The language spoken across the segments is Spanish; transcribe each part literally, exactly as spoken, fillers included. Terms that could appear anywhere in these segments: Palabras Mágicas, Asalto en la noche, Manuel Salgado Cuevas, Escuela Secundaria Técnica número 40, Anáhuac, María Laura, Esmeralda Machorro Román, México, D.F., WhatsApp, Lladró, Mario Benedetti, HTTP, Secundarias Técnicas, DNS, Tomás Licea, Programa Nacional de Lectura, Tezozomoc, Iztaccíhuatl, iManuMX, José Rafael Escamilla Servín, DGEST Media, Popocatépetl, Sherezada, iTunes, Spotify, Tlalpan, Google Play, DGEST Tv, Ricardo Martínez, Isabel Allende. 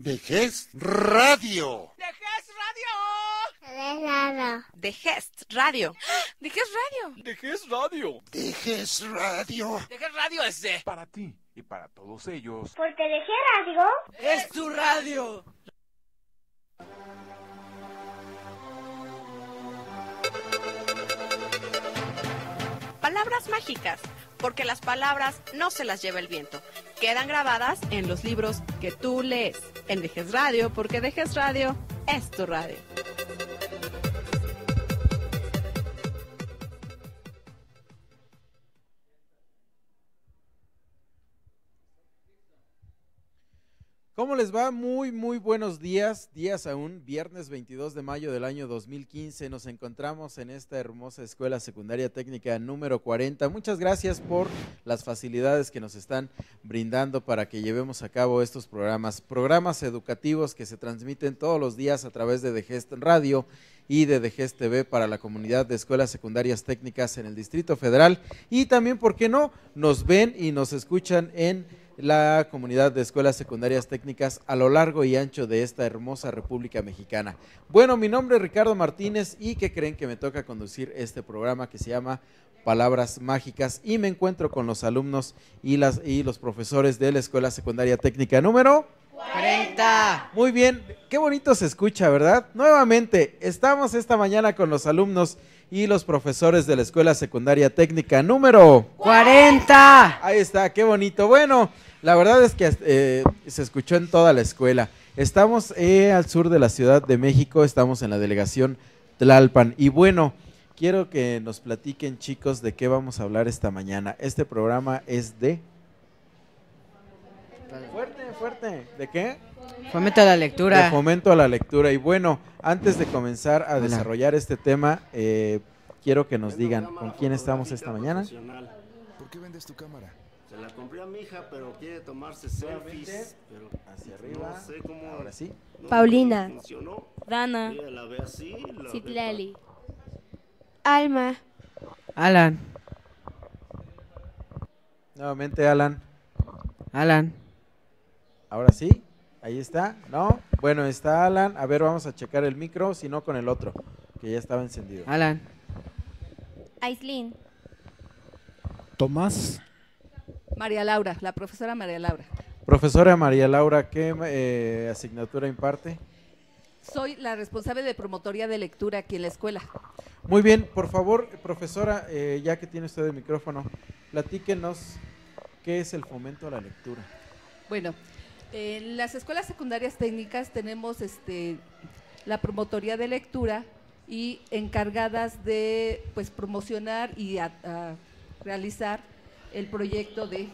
DGEST Radio. DGEST Radio. DGEST Radio. DGEST Radio. DGEST Radio. DGEST Radio. DGEST Radio es de... para ti y para todos ellos. Porque DGEST Radio es tu radio. Palabras mágicas, porque las palabras no se las lleva el viento. Quedan grabadas en los libros que tú lees. En DGEST Radio, porque DGEST Radio es tu radio. ¿Cómo les va? Muy, muy buenos días, días aún, viernes veintidós de mayo del año dos mil quince, nos encontramos en esta hermosa Escuela Secundaria Técnica número cuarenta. Muchas gracias por las facilidades que nos están brindando para que llevemos a cabo estos programas, programas educativos que se transmiten todos los días a través de DGEST Radio y de DGEST T V para la comunidad de escuelas secundarias técnicas en el Distrito Federal y también, ¿por qué no?, nos ven y nos escuchan en la comunidad de escuelas secundarias técnicas a lo largo y ancho de esta hermosa República Mexicana. Bueno, mi nombre es Ricardo Martínez y ¿qué creen que me toca conducir este programa que se llama Palabras Mágicas? Y me encuentro con los alumnos y, las, y los profesores de la Escuela Secundaria Técnica número cuarenta. Muy bien, qué bonito se escucha, ¿verdad? Nuevamente, estamos esta mañana con los alumnos y los profesores de la Escuela Secundaria Técnica número cuarenta. Ahí está, qué bonito. Bueno, la verdad es que eh, se escuchó en toda la escuela. Estamos eh, al sur de la Ciudad de México, estamos en la delegación Tlalpan. Y bueno, quiero que nos platiquen, chicos, de qué vamos a hablar esta mañana. Este programa es de… Fuerte, fuerte. ¿De qué? Fomento a la lectura. De fomento a la lectura. Y bueno, antes de comenzar a Hola. desarrollar este tema, eh, quiero que nos digan con quién estamos esta mañana. ¿Por qué vendes tu cámara? Se la compré a mi hija, pero quiere tomarse selfies. Pero hacia arriba. No sé cómo. Ahora sí. No, Paulina. Funcionó. Dana. La ve así, la Citlali. Ve... Alma. Alan. Nuevamente, Alan. Alan. Ahora sí. Ahí está, ¿no? Bueno, está Alan. A ver, vamos a checar el micro, si no con el otro, que ya estaba encendido. Alan. Aislin. Tomás. María Laura, la profesora María Laura. Profesora María Laura, ¿qué eh, asignatura imparte? Soy la responsable de promotoría de lectura aquí en la escuela. Muy bien, por favor, profesora, eh, ya que tiene usted el micrófono, platíquenos qué es el fomento a la lectura. Bueno… En las escuelas secundarias técnicas tenemos este, la promotoría de lectura y encargadas de pues, promocionar y a, a realizar el proyecto de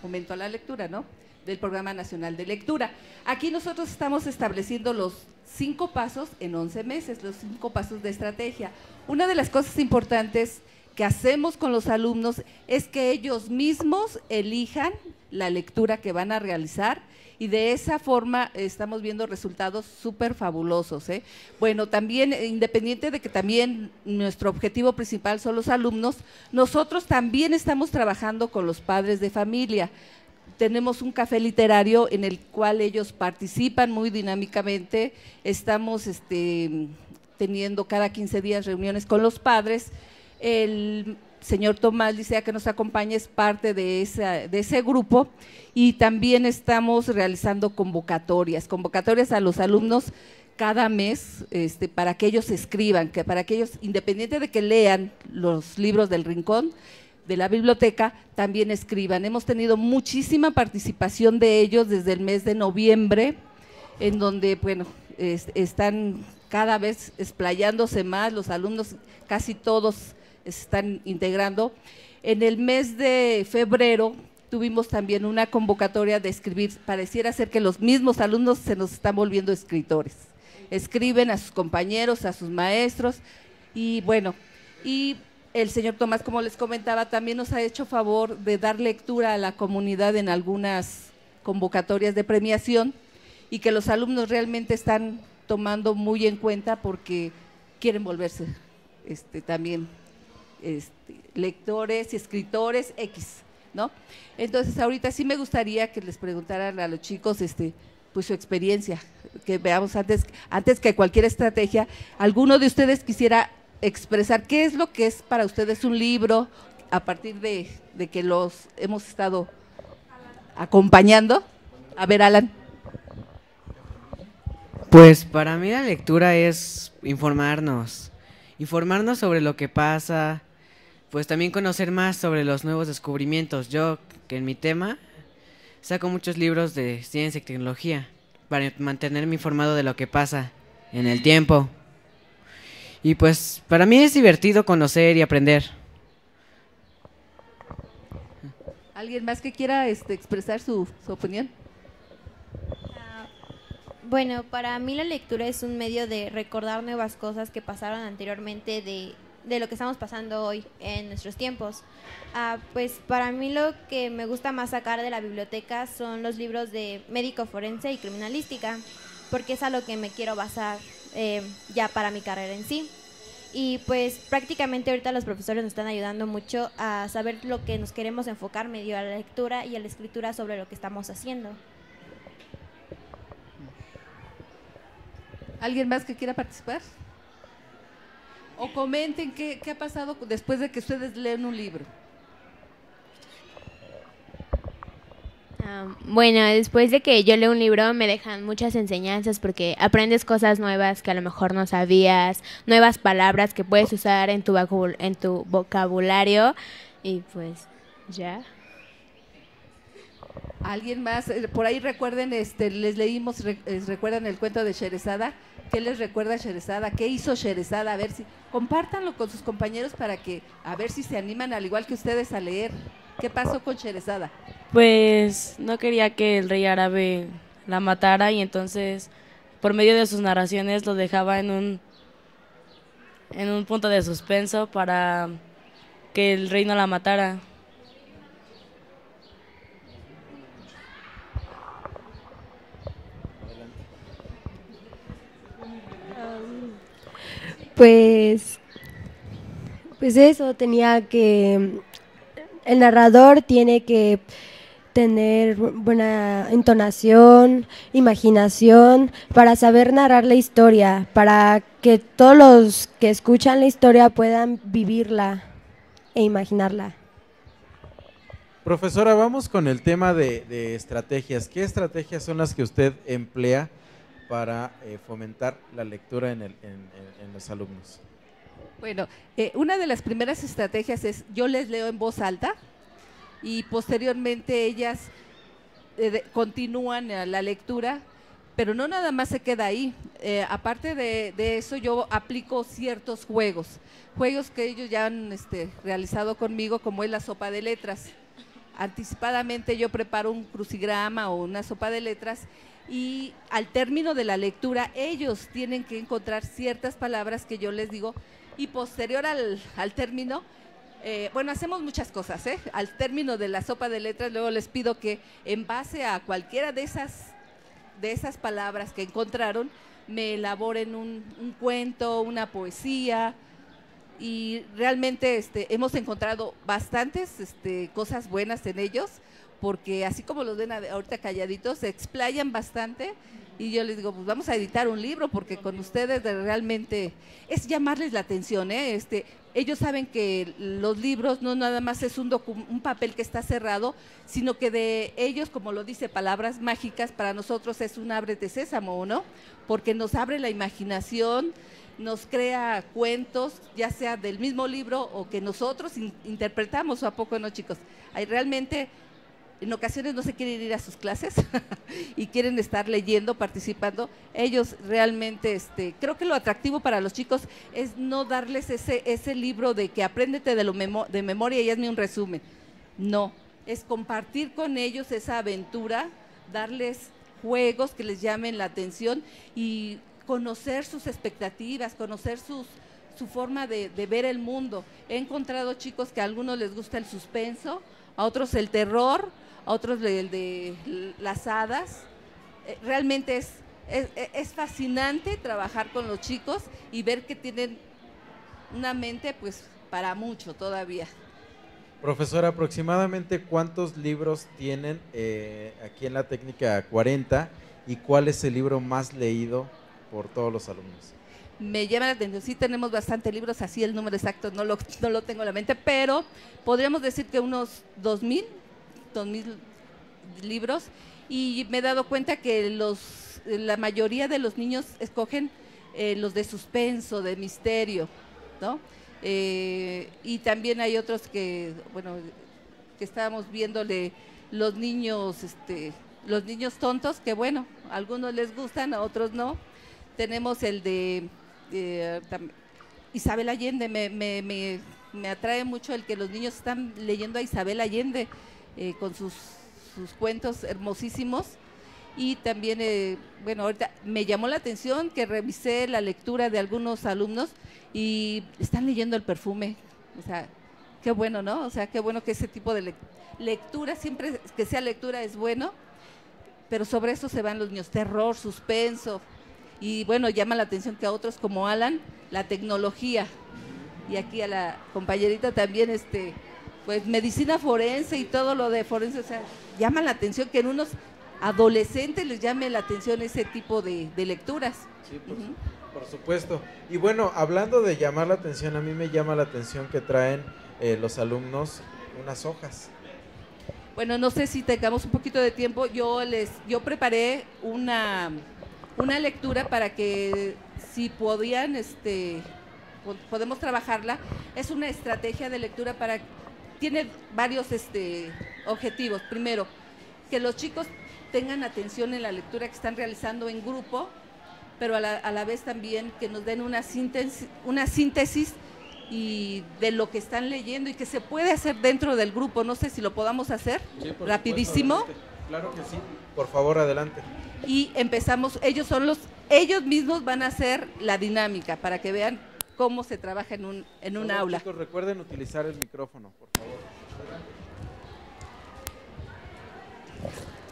fomento a la lectura, ¿no?, del Programa Nacional de Lectura. Aquí nosotros estamos estableciendo los cinco pasos en once meses, los cinco pasos de estrategia. Una de las cosas importantes que hacemos con los alumnos es que ellos mismos elijan la lectura que van a realizar y de esa forma estamos viendo resultados súper fabulosos, ¿eh? Bueno, también, independiente de que también nuestro objetivo principal son los alumnos, nosotros también estamos trabajando con los padres de familia. Tenemos un café literario en el cual ellos participan muy dinámicamente, estamos este, teniendo cada quince días reuniones con los padres. El señor Tomás Licea, que nos acompaña, es parte de, esa, de ese grupo y también estamos realizando convocatorias, convocatorias a los alumnos cada mes este, para que ellos escriban, que para que ellos, independiente de que lean los libros del rincón, de la biblioteca, también escriban. Hemos tenido muchísima participación de ellos desde el mes de noviembre, en donde, bueno, es, están cada vez explayándose más los alumnos, casi todos se están integrando. En el mes de febrero tuvimos también una convocatoria de escribir, pareciera ser que los mismos alumnos se nos están volviendo escritores, escriben a sus compañeros, a sus maestros y bueno, y el señor Tomás, como les comentaba, también nos ha hecho favor de dar lectura a la comunidad en algunas convocatorias de premiación y que los alumnos realmente están tomando muy en cuenta porque quieren volverse este, también Este, lectores y escritores X, ¿no? Entonces, ahorita sí me gustaría que les preguntaran a los chicos, este, pues su experiencia, que veamos antes, antes que cualquier estrategia, alguno de ustedes quisiera expresar qué es lo que es para ustedes un libro a partir de, de que los hemos estado acompañando. A ver, Alan. Pues para mí la lectura es informarnos, informarnos sobre lo que pasa, pues también conocer más sobre los nuevos descubrimientos. Yo, que en mi tema, saco muchos libros de ciencia y tecnología para mantenerme informado de lo que pasa en el tiempo. Y pues para mí es divertido conocer y aprender. ¿Alguien más que quiera este, expresar su, su opinión? Uh, bueno, para mí la lectura es un medio de recordar nuevas cosas que pasaron anteriormente de, de lo que estamos pasando hoy en nuestros tiempos. Uh, pues para mí lo que me gusta más sacar de la biblioteca son los libros de médico forense y criminalística, porque es a lo que me quiero basar eh, ya para mi carrera en sí. Y pues prácticamente ahorita los profesores nos están ayudando mucho a saber lo que nos queremos enfocar medio a la lectura y a la escritura sobre lo que estamos haciendo. ¿Alguien más que quiera participar? O comenten qué, qué ha pasado después de que ustedes leen un libro. Um, bueno, después de que yo leo un libro me dejan muchas enseñanzas porque aprendes cosas nuevas que a lo mejor no sabías, nuevas palabras que puedes usar en tu, en tu vocabulario y pues ya. ¿Alguien más? Por ahí recuerden, este, les leímos, recuerdan el cuento de Sherezada. ¿Qué les recuerda Sherezada? ¿Qué hizo Sherezada? A ver si, compártanlo con sus compañeros para que, a ver si se animan al igual que ustedes a leer. ¿Qué pasó con Sherezada? Pues no quería que el rey árabe la matara y entonces por medio de sus narraciones lo dejaba en un, en un punto de suspenso para que el rey no la matara. Um, pues, pues eso, tenía que… El narrador tiene que tener buena entonación, imaginación, para saber narrar la historia, para que todos los que escuchan la historia puedan vivirla e imaginarla. Profesora, vamos con el tema de, de estrategias. ¿Qué estrategias son las que usted emplea para eh, fomentar la lectura en, el, en, en, en los alumnos? Bueno, eh, una de las primeras estrategias es, yo les leo en voz alta y posteriormente ellas eh, de, continúan eh, la lectura, pero no nada más se queda ahí. Eh, aparte de, de eso, yo aplico ciertos juegos, juegos que ellos ya han este, realizado conmigo, como es la sopa de letras. Anticipadamente yo preparo un crucigrama o una sopa de letras y al término de la lectura ellos tienen que encontrar ciertas palabras que yo les digo. Y posterior al, al término, eh, bueno, hacemos muchas cosas, ¿eh? Al término de la sopa de letras, luego les pido que en base a cualquiera de esas, de esas palabras que encontraron, me elaboren un, un cuento, una poesía, y realmente este, hemos encontrado bastantes este, cosas buenas en ellos, porque así como los ven ahorita calladitos, se explayan bastante. Y yo les digo, pues vamos a editar un libro, porque con ustedes realmente es llamarles la atención, ¿eh? Este, ellos saben que los libros no nada más es un, un papel que está cerrado, sino que de ellos, como lo dice Palabras Mágicas, para nosotros es un abre de sésamo, ¿no? Porque nos abre la imaginación, nos crea cuentos, ya sea del mismo libro o que nosotros in interpretamos, ¿o a poco no, chicos? Hay realmente… En ocasiones no se quieren ir a sus clases y quieren estar leyendo, participando. Ellos realmente, este, creo que lo atractivo para los chicos es no darles ese, ese libro de que apréndete de, lo memo de memoria y hazme un resumen. No, es compartir con ellos esa aventura, darles juegos que les llamen la atención y conocer sus expectativas, conocer sus… su forma de, de ver el mundo. He encontrado chicos que a algunos les gusta el suspenso, a otros el terror, a otros el de las hadas. Realmente es, es, es fascinante trabajar con los chicos y ver que tienen una mente pues para mucho todavía. Profesora, aproximadamente cuántos libros tienen eh, aquí en la técnica cuarenta y cuál es el libro más leído por todos los alumnos. Me llama la atención, sí tenemos bastantes libros, así el número exacto no lo, no lo tengo en la mente, pero podríamos decir que unos dos mil libros, y me he dado cuenta que los, la mayoría de los niños escogen eh, los de suspenso, de misterio, ¿no? Eh, y también hay otros que, bueno, que estábamos viéndole los niños, este, los niños tontos, que bueno, a algunos les gustan, a otros no. Tenemos el de eh, Isabel Allende, me, me, me, me atrae mucho el que los niños están leyendo a Isabel Allende eh, con sus, sus cuentos hermosísimos. Y también, eh, bueno, ahorita me llamó la atención que revisé la lectura de algunos alumnos y están leyendo El perfume. O sea, qué bueno, ¿no? O sea, qué bueno que ese tipo de le lectura, siempre que sea lectura es bueno, pero sobre eso se van los niños, terror, suspenso. Y bueno, llama la atención que a otros como Alan, la tecnología. Y aquí a la compañerita también, este, pues medicina forense y todo lo de forense. O sea, llama la atención que en unos adolescentes les llame la atención ese tipo de, de lecturas. Sí, por, uh-huh. por supuesto. Y bueno, hablando de llamar la atención, a mí me llama la atención que traen eh, los alumnos unas hojas. Bueno, no sé si tengamos un poquito de tiempo. Yo les, yo preparé una, una lectura para que si podían, este, podemos trabajarla. Es una estrategia de lectura para, tiene varios este, objetivos. Primero, que los chicos tengan atención en la lectura que están realizando en grupo, pero a la, a la vez también que nos den una síntesis, una síntesis y de lo que están leyendo, y que se puede hacer dentro del grupo. No sé si lo podamos hacer, sí, rapidísimo. Supuesto, claro que sí, por favor, adelante. Y empezamos, ellos son los, ellos mismos van a hacer la dinámica para que vean cómo se trabaja en un, en un aula. Chicos, recuerden utilizar el micrófono, por favor.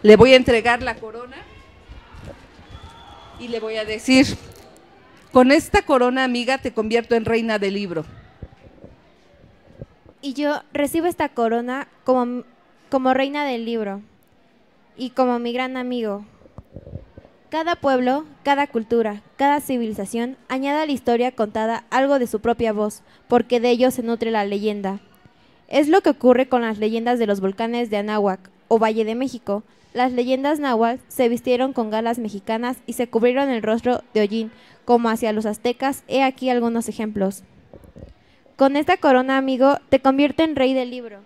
Le voy a entregar la corona y le voy a decir: con esta corona, amiga, te convierto en reina del libro. Y yo recibo esta corona como, como reina del libro y como mi gran amigo. Cada pueblo, cada cultura, cada civilización añade a la historia contada algo de su propia voz, porque de ello se nutre la leyenda. Es lo que ocurre con las leyendas de los volcanes de Anáhuac o Valle de México. Las leyendas náhuatl se vistieron con galas mexicanas y se cubrieron el rostro de hollín, como hacia los aztecas. He aquí algunos ejemplos. Con esta corona, amigo, te convierte en rey del libro.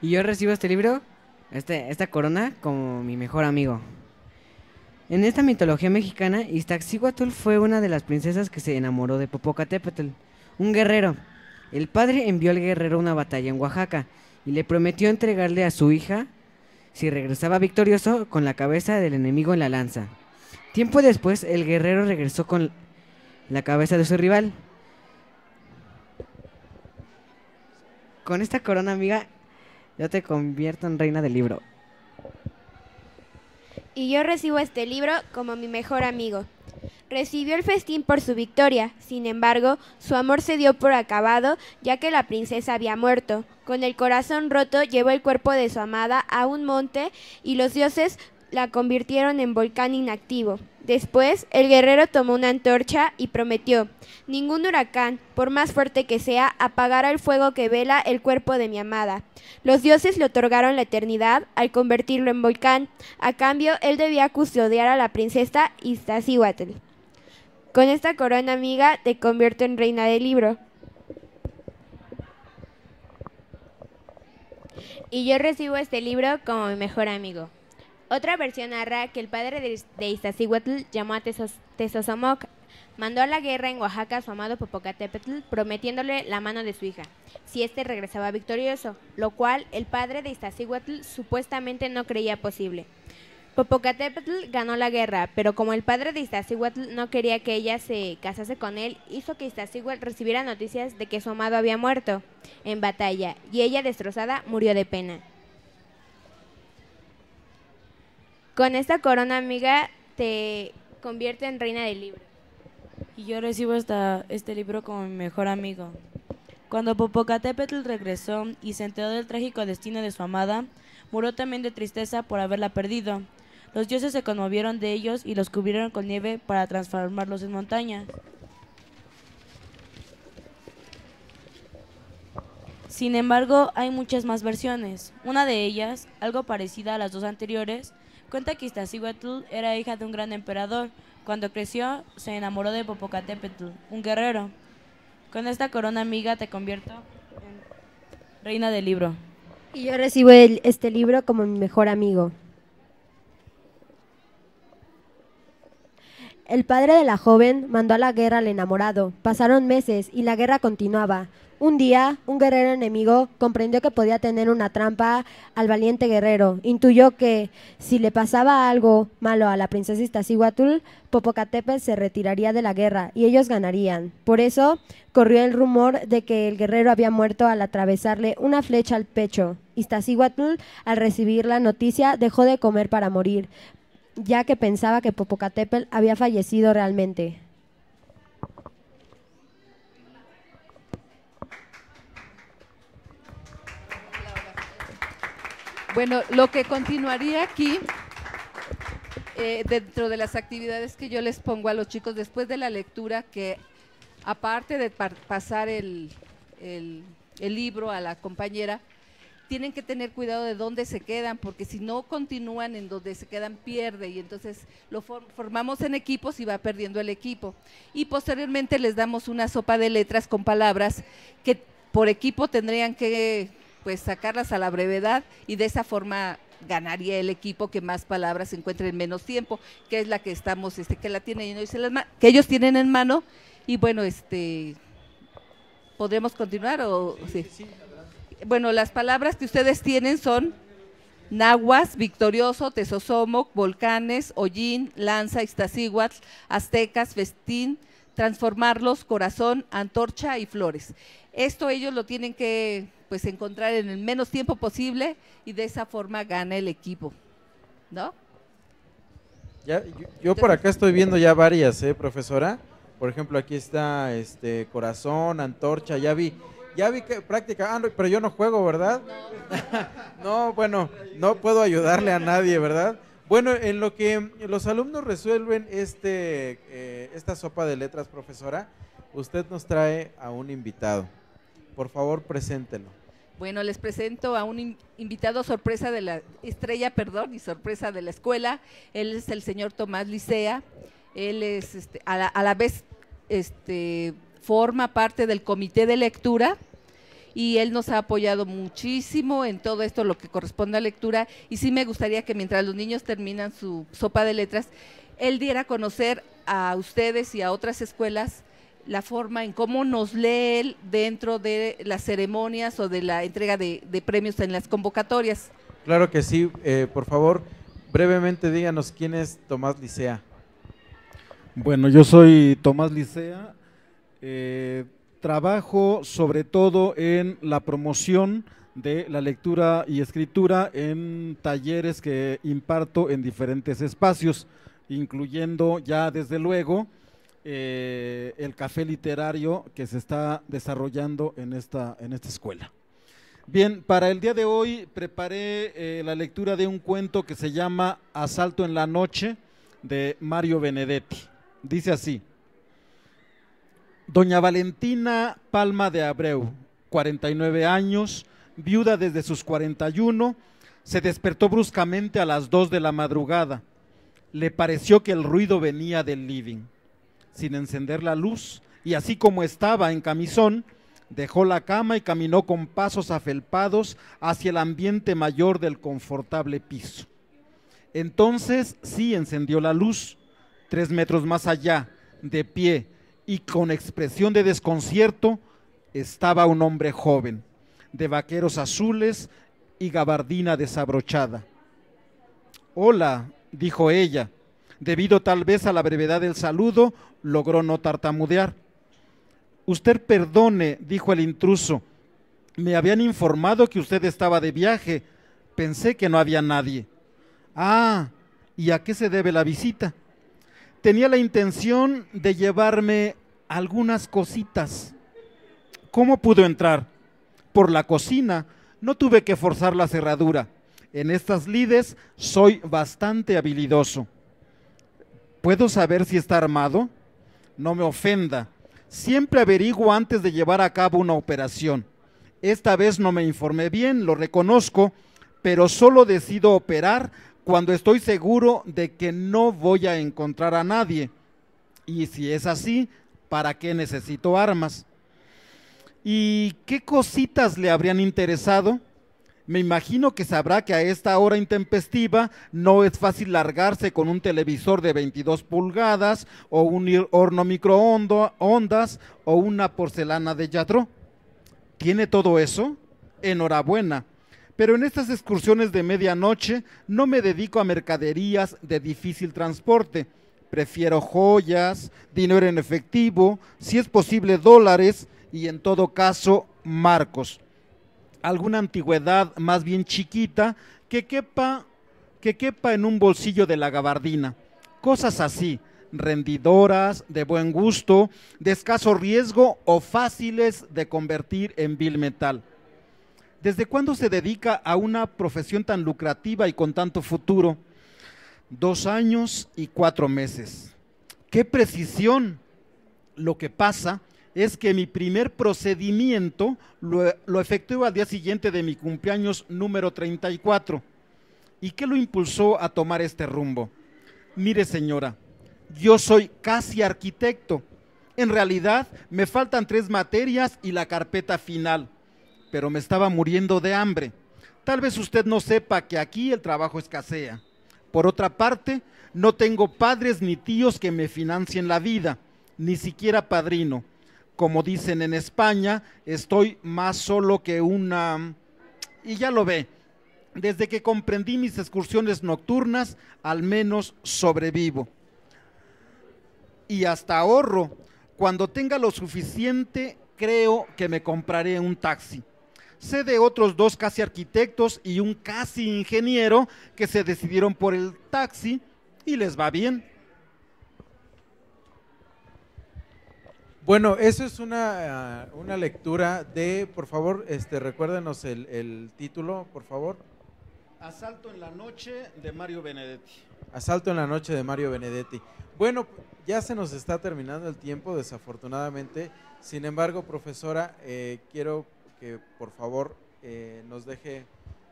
Y yo recibo este libro, este, esta corona, como mi mejor amigo. En esta mitología mexicana, Iztaccíhuatl fue una de las princesas que se enamoró de Popocatépetl, un guerrero. El padre envió al guerrero a una batalla en Oaxaca y le prometió entregarle a su hija si regresaba victorioso con la cabeza del enemigo en la lanza. Tiempo después, el guerrero regresó con la cabeza de su rival. Con esta corona, amiga, yo te convierto en reina del libro. Y yo recibo este libro como mi mejor amigo. Recibió el festín por su victoria, sin embargo, su amor se dio por acabado, ya que la princesa había muerto. Con el corazón roto, llevó el cuerpo de su amada a un monte y los dioses la convirtieron en volcán inactivo. Después, el guerrero tomó una antorcha y prometió: ningún huracán, por más fuerte que sea, apagará el fuego que vela el cuerpo de mi amada. Los dioses le otorgaron la eternidad al convertirlo en volcán. A cambio, él debía custodiar a la princesa Iztaccíhuatl. Con esta corona, amiga, te convierto en reina del libro. Y yo recibo este libro como mi mejor amigo. Otra versión narra que el padre de, de Iztaccíhuatl llamó a Tezos, Tezozomoc, mandó a la guerra en Oaxaca a su amado Popocatépetl, prometiéndole la mano de su hija, si éste regresaba victorioso, lo cual el padre de Iztaccíhuatl supuestamente no creía posible. Popocatépetl ganó la guerra, pero como el padre de Iztaccíhuatl no quería que ella se casase con él, hizo que Iztaccíhuatl recibiera noticias de que su amado había muerto en batalla, y ella, destrozada, murió de pena. Con esta corona, amiga, te convierte en reina del libro. Y yo recibo esta, este libro como mi mejor amigo. Cuando Popocatépetl regresó y se enteró del trágico destino de su amada, murió también de tristeza por haberla perdido. Los dioses se conmovieron de ellos y los cubrieron con nieve para transformarlos en montaña. Sin embargo, hay muchas más versiones. Una de ellas, algo parecida a las dos anteriores, cuenta que Iztaccíhuatl era hija de un gran emperador. Cuando creció, se enamoró de Popocatépetl, un guerrero. Con esta corona, amiga, te convierto en reina del libro. Y yo recibo el, este libro como mi mejor amigo. El padre de la joven mandó a la guerra al enamorado. Pasaron meses y la guerra continuaba. Un día, un guerrero enemigo comprendió que podía tener una trampa al valiente guerrero. Intuyó que, si le pasaba algo malo a la princesa Iztaccíhuatl, Popocatépetl se retiraría de la guerra y ellos ganarían. Por eso, corrió el rumor de que el guerrero había muerto al atravesarle una flecha al pecho. Iztaccíhuatl, al recibir la noticia, dejó de comer para morir, ya que pensaba que Popocatépetl había fallecido realmente. Bueno, lo que continuaría aquí, eh, dentro de las actividades que yo les pongo a los chicos después de la lectura, que aparte de pa pasar el, el, el libro a la compañera, tienen que tener cuidado de dónde se quedan, porque si no continúan en donde se quedan, pierde, y entonces lo formamos en equipos y va perdiendo el equipo. Y posteriormente les damos una sopa de letras con palabras que por equipo tendrían que pues sacarlas a la brevedad, y de esa forma ganaría el equipo que más palabras encuentre en menos tiempo, que es la que estamos, este, que la tienen ellos en mano, que ellos tienen en mano, y bueno, este, ¿podremos continuar? O, sí, sí. Sí. Bueno, las palabras que ustedes tienen son nahuas, victorioso, tezozomoc, volcanes, hollín, lanza, Iztaccíhuatl, aztecas, festín, transformarlos, corazón, antorcha y flores. Esto ellos lo tienen que pues encontrar en el menos tiempo posible, y de esa forma gana el equipo, ¿no? Ya, yo yo Entonces, por acá estoy viendo ya varias, ¿eh, profesora? Por ejemplo, aquí está este corazón, antorcha, ya vi, ya vi que práctica, ah, no, pero yo no juego, ¿verdad? No. No, bueno, no puedo ayudarle a nadie, ¿verdad? Bueno, en lo que los alumnos resuelven este eh, esta sopa de letras, profesora, usted nos trae a un invitado. Por favor, preséntelo. Bueno, les presento a un invitado sorpresa de la estrella, perdón, y sorpresa de la escuela. Él es el señor Tomás Licea. Él es, este, a, la, a la vez, este, forma parte del comité de lectura, y él nos ha apoyado muchísimo en todo esto, lo que corresponde a lectura. Y sí me gustaría que mientras los niños terminan su sopa de letras, él diera a conocer a ustedes y a otras escuelas la forma en cómo nos lee él dentro de las ceremonias o de la entrega de, de premios en las convocatorias. Claro que sí, eh, por favor, brevemente díganos quién es Tomás Licea. Bueno, yo soy Tomás Licea, eh, trabajo sobre todo en la promoción de la lectura y escritura en talleres que imparto en diferentes espacios, incluyendo ya desde luego… Eh, el café literario que se está desarrollando en esta, en esta escuela. Bien, para el día de hoy preparé eh, la lectura de un cuento que se llama Asalto en la noche, de Mario Benedetti. Dice así: Doña Valentina Palma de Abreu, cuarenta y nueve años, viuda desde sus cuarenta y uno, se despertó bruscamente a las dos de la madrugada. Le pareció que el ruido venía del living. Sin encender la luz, y así como estaba en camisón, dejó la cama y caminó con pasos afelpados hacia el ambiente mayor del confortable piso. Entonces sí encendió la luz, tres metros más allá, de pie y con expresión de desconcierto, estaba un hombre joven, de vaqueros azules y gabardina desabrochada. «Hola», dijo ella. Debido tal vez a la brevedad del saludo, logró no tartamudear. «Usted perdone», dijo el intruso, «me habían informado que usted estaba de viaje, pensé que no había nadie». «Ah, ¿y a qué se debe la visita?» «Tenía la intención de llevarme algunas cositas». ¿Cómo pudo entrar? Por la cocina, no tuve que forzar la cerradura. En estas lides soy bastante habilidoso. ¿Puedo saber si está armado? No me ofenda. Siempre averiguo antes de llevar a cabo una operación. Esta vez no me informé bien, lo reconozco, pero solo decido operar cuando estoy seguro de que no voy a encontrar a nadie. Y si es así, ¿para qué necesito armas? ¿Y qué cositas le habrían interesado? Me imagino que sabrá que a esta hora intempestiva no es fácil largarse con un televisor de veintidós pulgadas o un horno microondas o una porcelana de Lladró. ¿Tiene todo eso? Enhorabuena. Pero en estas excursiones de medianoche no me dedico a mercaderías de difícil transporte. Prefiero joyas, dinero en efectivo, si es posible dólares y en todo caso marcos. Alguna antigüedad más bien chiquita que quepa, que quepa en un bolsillo de la gabardina. Cosas así, rendidoras, de buen gusto, de escaso riesgo o fáciles de convertir en vil metal. ¿Desde cuándo se dedica a una profesión tan lucrativa y con tanto futuro? Dos años y cuatro meses. ¡Qué precisión! Lo que pasa es que mi primer procedimiento lo, lo efectué al día siguiente de mi cumpleaños número treinta y cuatro. ¿Y qué lo impulsó a tomar este rumbo? Mire, señora, yo soy casi arquitecto. En realidad, me faltan tres materias y la carpeta final, pero me estaba muriendo de hambre. Tal vez usted no sepa que aquí el trabajo escasea. Por otra parte, no tengo padres ni tíos que me financien la vida, ni siquiera padrino. Como dicen en España, estoy más solo que una... Y ya lo ve, desde que comprendí mis excursiones nocturnas, al menos sobrevivo. Y hasta ahorro. Cuando tenga lo suficiente, creo que me compraré un taxi. Sé de otros dos casi arquitectos y un casi ingeniero que se decidieron por el taxi y les va bien. Bueno, eso es una, uh, una lectura de, por favor, este, recuérdenos el, el título, por favor. Asalto en la noche de Mario Benedetti. Asalto en la noche de Mario Benedetti. Bueno, ya se nos está terminando el tiempo, desafortunadamente. Sin embargo, profesora, eh, quiero que por favor eh, nos deje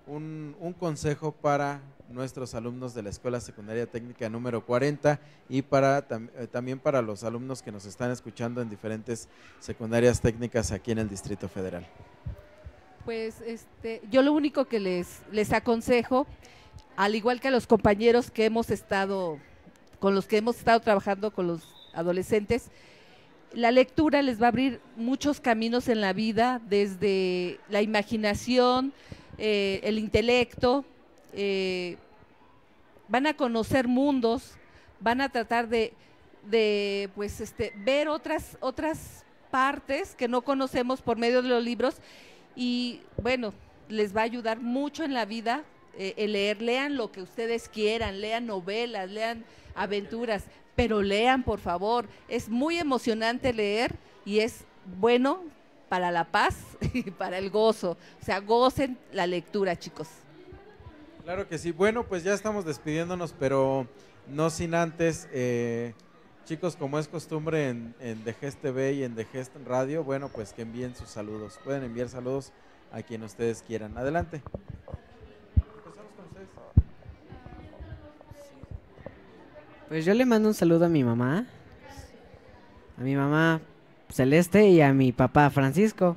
un, un consejo para nuestros alumnos de la Escuela Secundaria Técnica número cuarenta y para tam, eh, también para los alumnos que nos están escuchando en diferentes secundarias técnicas aquí en el Distrito Federal. Pues este, yo lo único que les, les aconsejo, al igual que a los compañeros que hemos estado, con los que hemos estado trabajando con los adolescentes, la lectura les va a abrir muchos caminos en la vida, desde la imaginación, eh, el intelecto. Eh, van a conocer mundos, van a tratar de, de pues este, ver otras, otras partes que no conocemos por medio de los libros y bueno, les va a ayudar mucho en la vida eh, el leer, lean lo que ustedes quieran, lean novelas, lean aventuras, pero lean por favor, es muy emocionante leer y es bueno para la paz y para el gozo, o sea, gocen la lectura, chicos. Claro que sí. Bueno, pues ya estamos despidiéndonos, pero no sin antes, eh, chicos, como es costumbre en, en D G E S T T V y en D G E S T Radio, bueno, pues que envíen sus saludos. Pueden enviar saludos a quien ustedes quieran. Adelante. Empezamos con ustedes. Pues yo le mando un saludo a mi mamá, a mi mamá Celeste y a mi papá Francisco.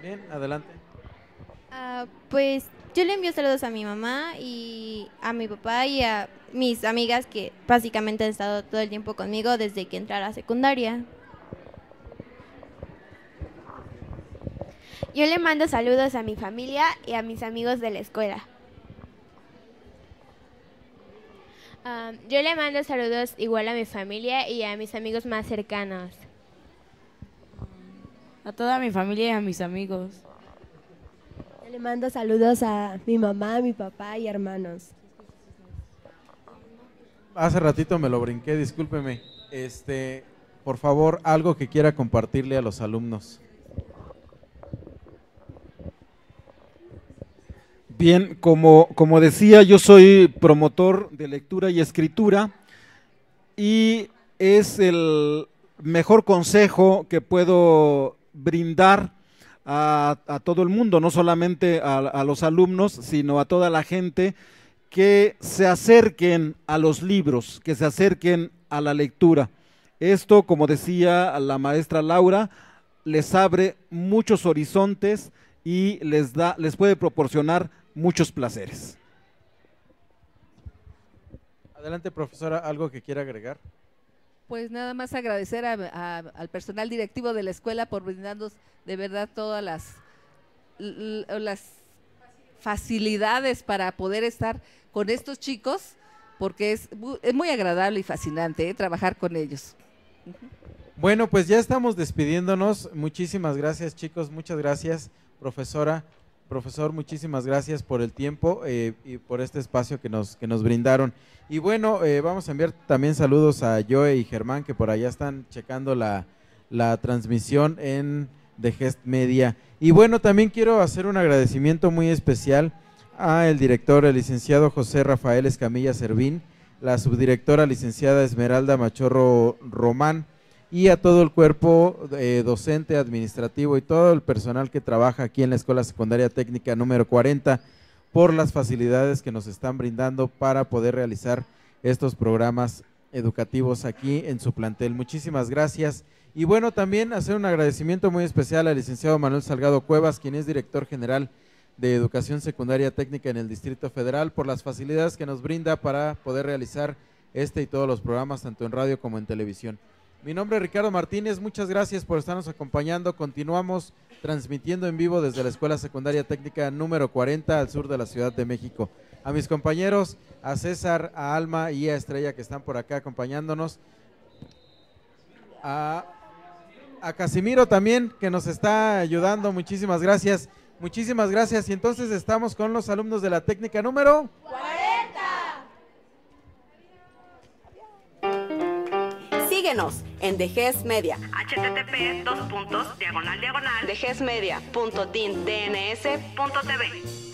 Bien, adelante. Uh, pues yo le envío saludos a mi mamá y a mi papá y a mis amigas que básicamente han estado todo el tiempo conmigo desde que entré a la secundaria. Yo le mando saludos a mi familia y a mis amigos de la escuela. Uh, yo le mando saludos igual a mi familia y a mis amigos más cercanos. A toda mi familia y a mis amigos. Le mando saludos a mi mamá, mi papá y hermanos. Hace ratito me lo brinqué, discúlpeme. Este, por favor, algo que quiera compartirle a los alumnos. Bien, como, como decía, yo soy promotor de lectura y escritura y es el mejor consejo que puedo brindar a, a todo el mundo, no solamente a, a los alumnos, sino a toda la gente, que se acerquen a los libros, que se acerquen a la lectura. Esto, como decía la maestra Laura, les abre muchos horizontes y les da, les puede proporcionar muchos placeres. Adelante, profesora, ¿algo que quiera agregar? Pues nada más agradecer a, a, al personal directivo de la escuela por brindarnos de verdad todas las, las facilidades para poder estar con estos chicos, porque es, es muy agradable y fascinante, ¿eh?, trabajar con ellos. Bueno, pues ya estamos despidiéndonos. Muchísimas gracias, chicos, muchas gracias, profesora, profesor, muchísimas gracias por el tiempo eh, y por este espacio que nos, que nos brindaron. Y bueno, eh, vamos a enviar también saludos a Joe y Germán, que por allá están checando la, la transmisión en D G E S T Media. Y bueno, también quiero hacer un agradecimiento muy especial al director, el licenciado José Rafael Escamilla Servín, la subdirectora licenciada Esmeralda Machorro Román y a todo el cuerpo eh, docente, administrativo y todo el personal que trabaja aquí en la Escuela Secundaria Técnica número cuarenta por las facilidades que nos están brindando para poder realizar estos programas educativos aquí en su plantel. Muchísimas gracias. Y bueno, también hacer un agradecimiento muy especial al licenciado Manuel Salgado Cuevas, quien es director general de Educación Secundaria Técnica en el Distrito Federal, por las facilidades que nos brinda para poder realizar este y todos los programas, tanto en radio como en televisión. Mi nombre es Ricardo Martínez, muchas gracias por estarnos acompañando. Continuamos transmitiendo en vivo desde la Escuela Secundaria Técnica número cuarenta al sur de la Ciudad de México. A mis compañeros, a César, a Alma y a Estrella, que están por acá acompañándonos. A, a Casimiro también, que nos está ayudando, muchísimas gracias. Muchísimas gracias. Y entonces estamos con los alumnos de la técnica número cuarenta. Síguenos en D G E S T Media. H T T P dos puntos diagonal diagonal D G E S Media punto din D N S punto T V.